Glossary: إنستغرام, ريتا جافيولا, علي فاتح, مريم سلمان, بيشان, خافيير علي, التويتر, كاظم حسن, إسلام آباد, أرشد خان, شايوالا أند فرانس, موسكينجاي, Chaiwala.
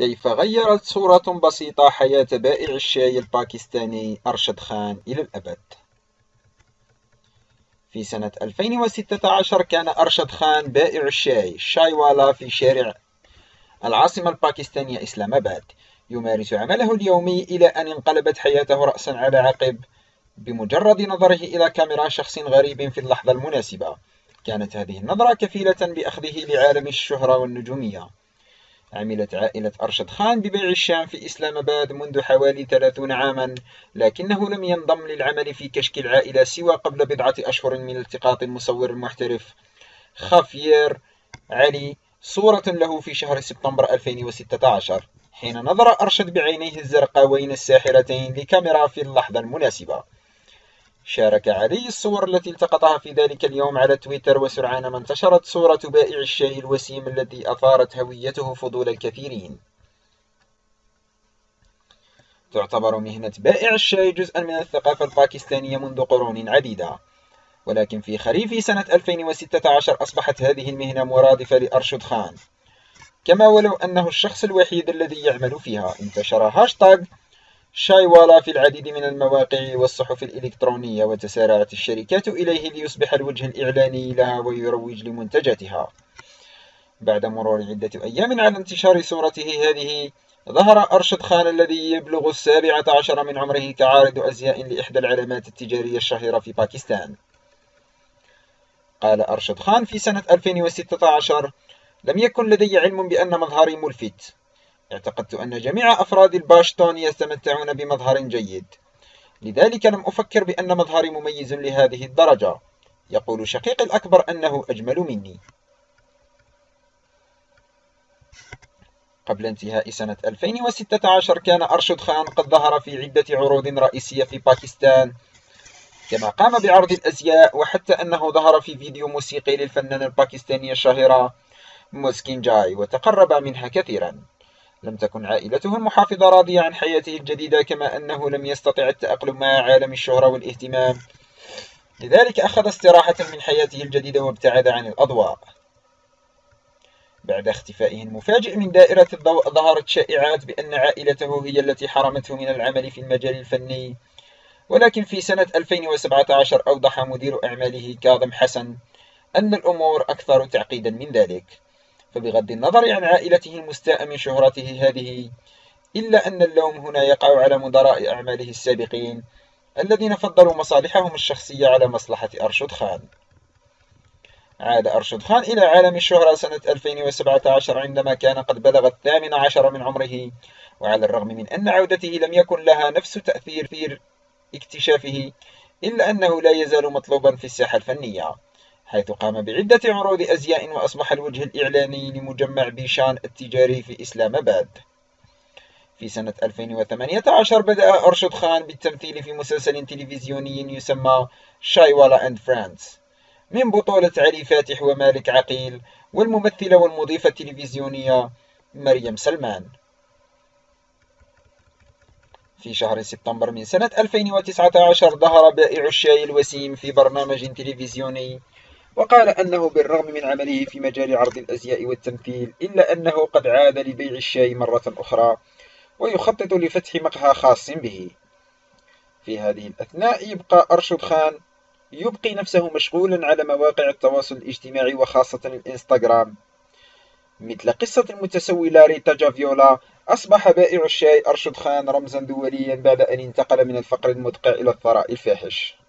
كيف غيرت صورة بسيطة حياة بائع الشاي الباكستاني أرشد خان إلى الأبد. في سنة 2016 كان أرشد خان بائع الشاي شايوالا في شارع العاصمة الباكستانية إسلام آباد، يمارس عمله اليومي إلى أن انقلبت حياته رأسا على عقب بمجرد نظره إلى كاميرا شخص غريب في اللحظة المناسبة. كانت هذه النظرة كفيلة بأخذه لعالم الشهرة والنجومية. عملت عائلة أرشد خان ببيع الشام في إسلام آباد منذ حوالي 30 عاما، لكنه لم ينضم للعمل في كشك العائلة سوى قبل بضعة أشهر من التقاط المصور المحترف خافيير علي صورة له في شهر سبتمبر 2016، حين نظر أرشد بعينيه الزرقاوين الساحرتين لكاميرا في اللحظة المناسبة. شارك علي الصور التي التقطها في ذلك اليوم على تويتر، وسرعان ما انتشرت صورة بائع الشاي الوسيم الذي أثارت هويته فضول الكثيرين. تعتبر مهنة بائع الشاي جزءا من الثقافة الباكستانية منذ قرون عديدة، ولكن في خريف سنة 2016 أصبحت هذه المهنة مرادفة لأرشد خان، كما ولو أنه الشخص الوحيد الذي يعمل فيها. انتشر هاشتاغ شايوالا في العديد من المواقع والصحف الإلكترونية، وتسارعت الشركات إليه ليصبح الوجه الإعلاني لها ويروج لمنتجاتها. بعد مرور عدة أيام على انتشار صورته هذه، ظهر أرشد خان الذي يبلغ 17 من عمره كعارض أزياء لإحدى العلامات التجارية الشهيرة في باكستان. قال أرشد خان في سنة 2016: لم يكن لدي علم بأن مظهري ملفت، اعتقدت أن جميع أفراد الباشتون يتمتعون بمظهر جيد، لذلك لم أفكر بأن مظهري مميز لهذه الدرجة. يقول شقيقي الأكبر أنه أجمل مني. قبل انتهاء سنة 2016 كان أرشد خان قد ظهر في عدة عروض رئيسية في باكستان، كما قام بعرض الأزياء، وحتى أنه ظهر في فيديو موسيقي للفنانة الباكستانية الشهيرة موسكينجاي وتقرب منها كثيرا. لم تكن عائلته المحافظة راضية عن حياته الجديدة، كما أنه لم يستطع التأقلم مع عالم الشهرة والاهتمام، لذلك أخذ استراحة من حياته الجديدة وابتعد عن الأضواء. بعد اختفائه المفاجئ من دائرة الضوء، ظهرت شائعات بأن عائلته هي التي حرمته من العمل في المجال الفني، ولكن في سنة 2017 أوضح مدير أعماله كاظم حسن أن الأمور أكثر تعقيدا من ذلك. فبغض النظر عن عائلته المستاء من شهرته هذه، إلا أن اللوم هنا يقع على مدراء أعماله السابقين الذين فضلوا مصالحهم الشخصية على مصلحة أرشد خان. عاد أرشد خان إلى عالم الشهرة سنة 2017 عندما كان قد بلغ 18 من عمره، وعلى الرغم من أن عودته لم يكن لها نفس تأثير اكتشافه، إلا أنه لا يزال مطلوبا في الساحة الفنية، حيث قام بعدة عروض أزياء وأصبح الوجه الإعلاني لمجمع بيشان التجاري في إسلام آباد. في سنة 2018 بدأ أرشد خان بالتمثيل في مسلسل تلفزيوني يسمى شايوالا أند فرانس من بطولة علي فاتح ومالك عقيل والممثلة والمضيفة التلفزيونية مريم سلمان. في شهر سبتمبر من سنة 2019 ظهر بائع الشاي الوسيم في برنامج تلفزيوني، وقال أنه بالرغم من عمله في مجال عرض الأزياء والتمثيل، إلا أنه قد عاد لبيع الشاي مرة أخرى ويخطط لفتح مقهى خاص به. في هذه الأثناء يبقى أرشد خان نفسه مشغولا على مواقع التواصل الاجتماعي وخاصة الإنستغرام، مثل قصة المتسولة ريتا جافيولا. أصبح بائع الشاي أرشد خان رمزا دوليا بعد أن انتقل من الفقر المدقع إلى الثراء الفاحش.